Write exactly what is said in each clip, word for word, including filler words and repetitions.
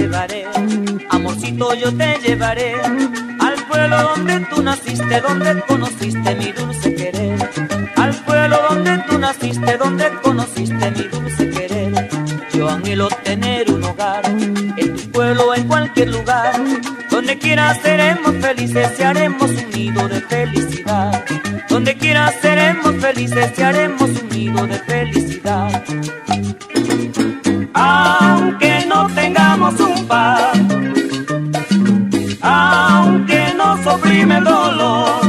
llevaré, amorcito, yo te llevaré al pueblo donde tú naciste, donde conociste mi dulce querer. Al pueblo donde tú naciste, donde conociste mi dulce querer. Yo anhelo tener un hogar en tu pueblo, en cualquier lugar. Donde quiera seremos felices y haremos un nido de felicidad. Donde quiera seremos felices y haremos un nido de felicidad. Aunque no tengamos un pan, aunque nos oprime el dolor,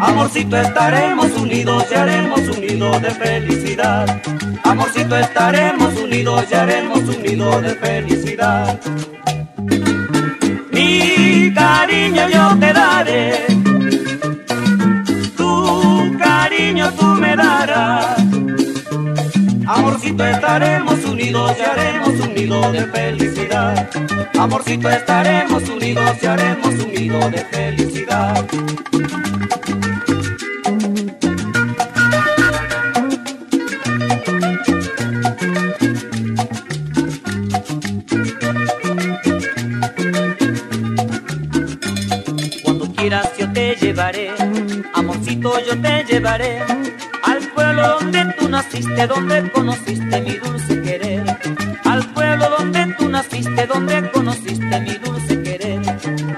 amorcito, estaremos unidos y haremos un nido de felicidad. Amorcito, estaremos unidos y haremos un nido de felicidad. Mi cariño yo te daré, tu cariño tú me darás. Amorcito, estaremos unidos y haremos un nido de felicidad. Amorcito, estaremos unidos y haremos un nido de felicidad. Cuando quieras yo te llevaré, amorcito, yo te llevaré al pueblo donde tú naciste, donde conociste mi dulce querer. Al pueblo donde tú naciste, donde conociste mi dulce querer.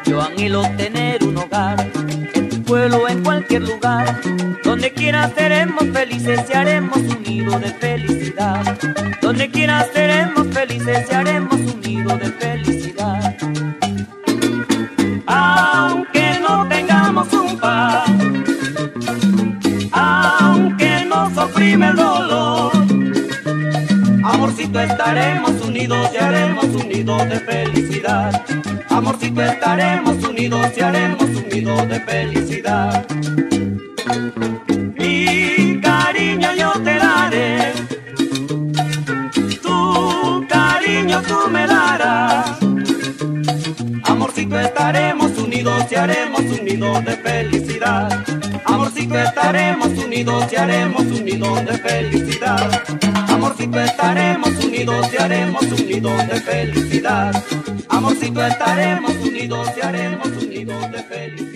Yo anhelo tener un hogar en tu pueblo, en cualquier lugar. Donde quiera seremos felices y haremos un nido de felicidad. Donde quiera seremos felices y haremos un nido de felicidad. Aunque no tengamos un pan, aunque nos oprime el dolor, amorcito, estaremos unidos y haremos un nido de felicidad. Amorcito, estaremos unidos y haremos un nido de felicidad. Mi cariño yo te daré, tu cariño tú me darás. Amorcito, estaremos unidos y haremos un nido de felicidad. Amorcito, estaremos unidos y haremos un nido de felicidad. Amorcito, estaremos unidos y haremos un nido de felicidad. Amorcito, estaremos unidos y haremos un nido de felicidad.